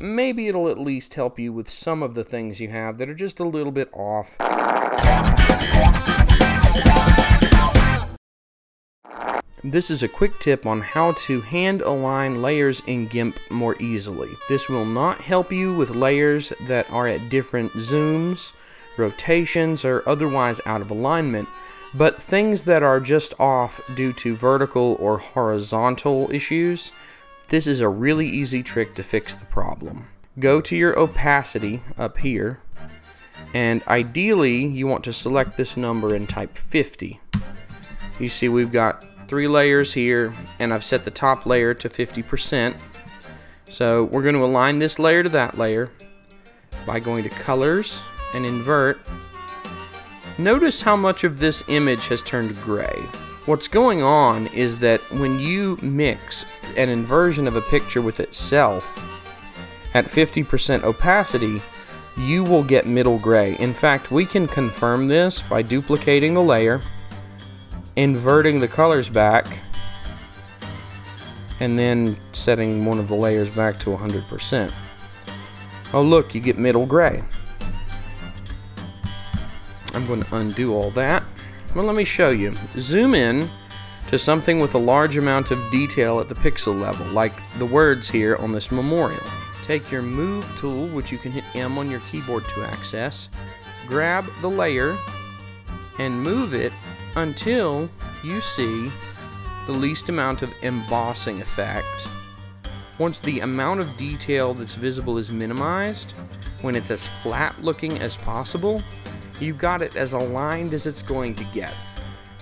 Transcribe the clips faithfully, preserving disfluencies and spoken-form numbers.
maybe it'll at least help you with some of the things you have that are just a little bit off. This is a quick tip on how to hand align layers in GIMP more easily. This will not help you with layers that are at different zooms, rotations, or otherwise out of alignment, but things that are just off due to vertical or horizontal issues, this is a really easy trick to fix the problem. Go to your opacity up here, and ideally you want to select this number and type fifty. You see we've got three layers here, and I've set the top layer to fifty percent. So we're going to align this layer to that layer by going to colors and invert. Notice how much of this image has turned gray. What's going on is that when you mix an inversion of a picture with itself at fifty percent opacity, you will get middle gray. In fact, we can confirm this by duplicating the layer, inverting the colors back, and then setting one of the layers back to one hundred percent. Oh look, you get middle gray. I'm going to undo all that. Well, let me show you. Zoom in to something with a large amount of detail at the pixel level, like the words here on this memorial. Take your Move tool, which you can hit M on your keyboard to access, grab the layer, and move it until you see the least amount of embossing effect. Once the amount of detail that's visible is minimized, when it's as flat looking as possible, you've got it as aligned as it's going to get.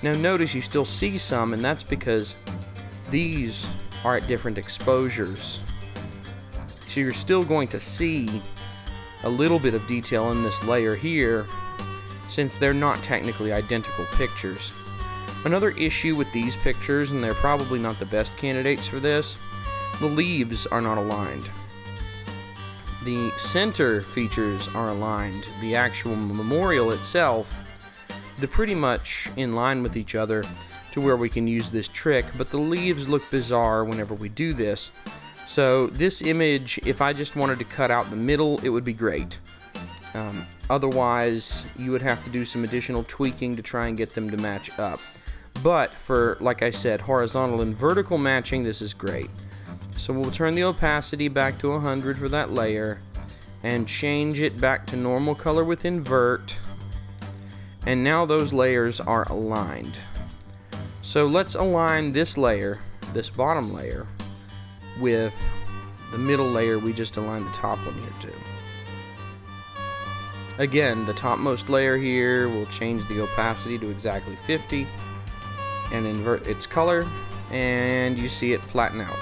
Now notice you still see some, and that's because these are at different exposures. So you're still going to see a little bit of detail in this layer here, since they're not technically identical pictures. Another issue with these pictures, and they're probably not the best candidates for this, the leaves are not aligned. The center features are aligned, the actual memorial itself, they're pretty much in line with each other to where we can use this trick, but the leaves look bizarre whenever we do this. So this image, if I just wanted to cut out the middle, it would be great. Um, Otherwise, you would have to do some additional tweaking to try and get them to match up. But for, like I said, horizontal and vertical matching, this is great. So we'll turn the opacity back to one hundred for that layer and change it back to normal color with invert. And now those layers are aligned. So let's align this layer, this bottom layer, with the middle layer we just aligned the top one here to. Again, the topmost layer here will change the opacity to exactly fifty and invert its color, and you see it flatten out.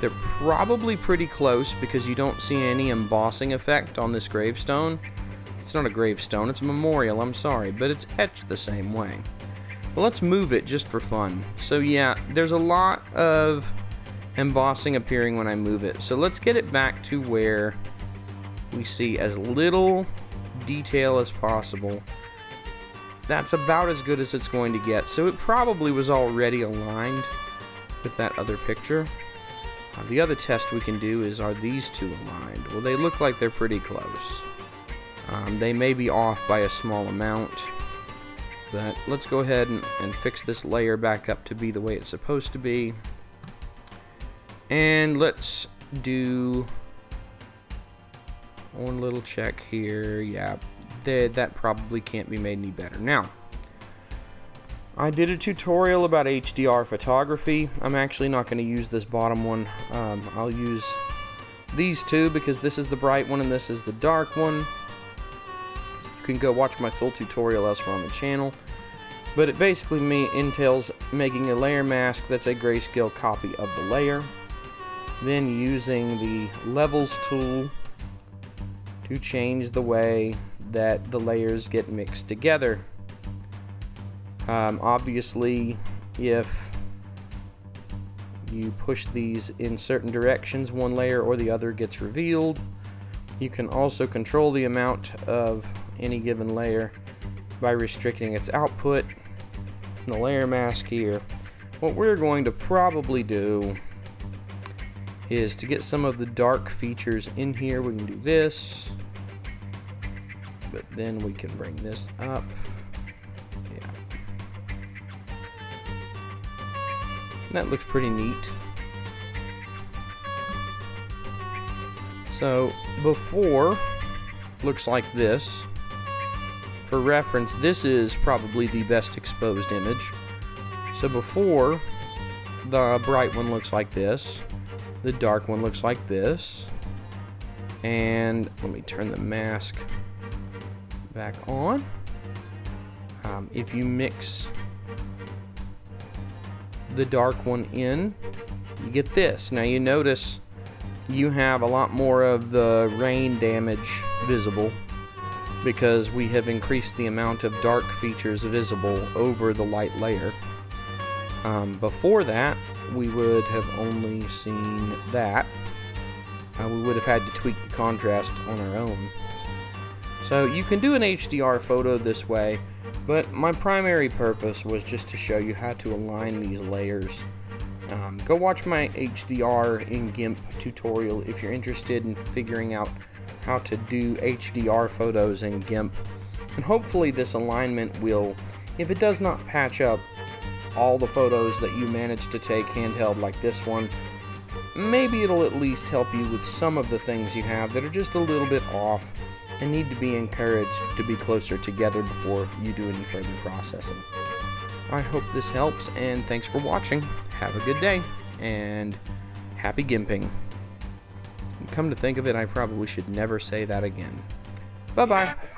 They're probably pretty close because you don't see any embossing effect on this gravestone. It's not a gravestone, it's a memorial, I'm sorry, but it's etched the same way. Well, let's move it just for fun. So yeah, there's a lot of embossing appearing when I move it. So let's get it back to where we see as little detail as possible. That's about as good as it's going to get. So it probably was already aligned with that other picture. Uh, the other test we can do is, are these two aligned? Well, they look like they're pretty close. Um, they may be off by a small amount, but let's go ahead and, and fix this layer back up to be the way it's supposed to be. And let's do one little check here. Yeah, they, that probably can't be made any better. Now, I did a tutorial about H D R photography. I'm actually not going to use this bottom one. Um, I'll use these two because this is the bright one and this is the dark one. You can go watch my full tutorial elsewhere on the channel. But it basically me entails making a layer mask that's a grayscale copy of the layer. Then using the levels tool to change the way that the layers get mixed together. Um, obviously, if you push these in certain directions, one layer or the other gets revealed. You can also control the amount of any given layer by restricting its output. And the layer mask here, what we're going to probably do is to get some of the dark features in here. We can do this, but then we can bring this up. Yeah. And that looks pretty neat. So before looks like this. For reference, this is probably the best exposed image. So before, the bright one looks like this, the dark one looks like this, and let me turn the mask back on. Um, if you mix the dark one in, you get this. Now you notice you have a lot more of the rain damage visible, because we have increased the amount of dark features visible over the light layer. Um, before that, we would have only seen that. Uh, we would have had to tweak the contrast on our own. So you can do an H D R photo this way, but my primary purpose was just to show you how to align these layers. Um, go watch my H D R in GIMP tutorial if you're interested in figuring out how to do H D R photos in GIMP, and hopefully this alignment will, if it does not patch up all the photos that you managed to take handheld like this one, maybe it'll at least help you with some of the things you have that are just a little bit off and need to be encouraged to be closer together before you do any further processing. I hope this helps, and thanks for watching. Have a good day, and happy GIMPing. Come to think of it, I probably should never say that again. Bye-bye.